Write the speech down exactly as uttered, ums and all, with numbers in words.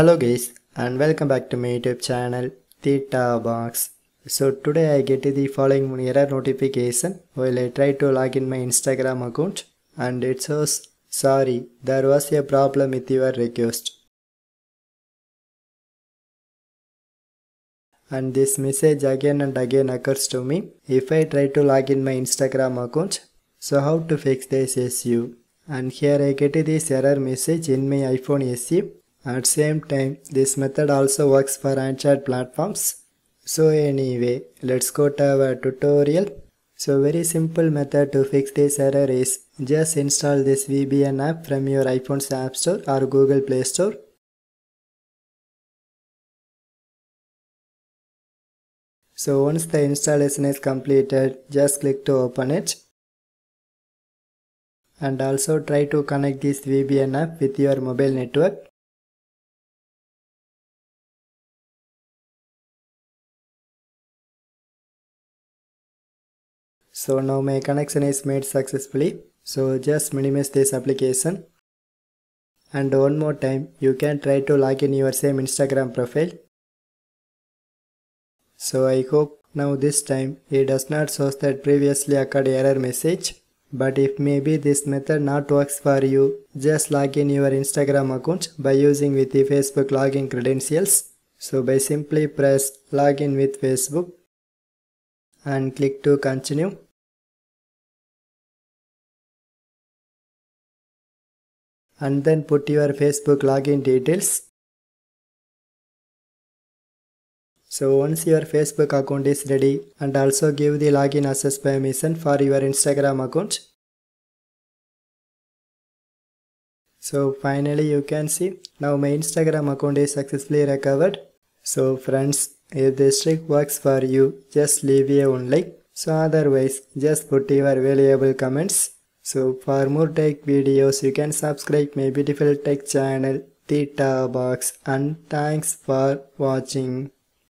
Hello guys, and welcome back to my YouTube channel Theta Box. So today I get the following error notification while I try to log in my Instagram account, and it says sorry, there was a problem with your request. And this message again and again occurs to me if I try to log in my Instagram account. So how to fix this issue? And here I get this error message in my iPhone S E. At same time, this method also works for Android platforms. So anyway, let's go to our tutorial. So very simple method to fix this error is just install this V B N app from your iPhone's App Store or Google Play Store. So once the installation is completed, just click to open it. And also try to connect this V B N app with your mobile network. So now my connection is made successfully. So just minimize this application. And one more time, you can try to log in your same Instagram profile. So I hope now this time it does not show that previously occurred error message. But if maybe this method not works for you, just log in your Instagram account by using with the Facebook login credentials. So by simply press login with Facebook and click to continue. And then put your Facebook login details. So once your Facebook account is ready, and also give the login access permission for your Instagram account. So finally you can see, now my Instagram account is successfully recovered. So friends, if this trick works for you, just leave a one like. So otherwise, just put your valuable comments. So for more tech videos, you can subscribe my beautiful tech channel Theta Box, and thanks for watching.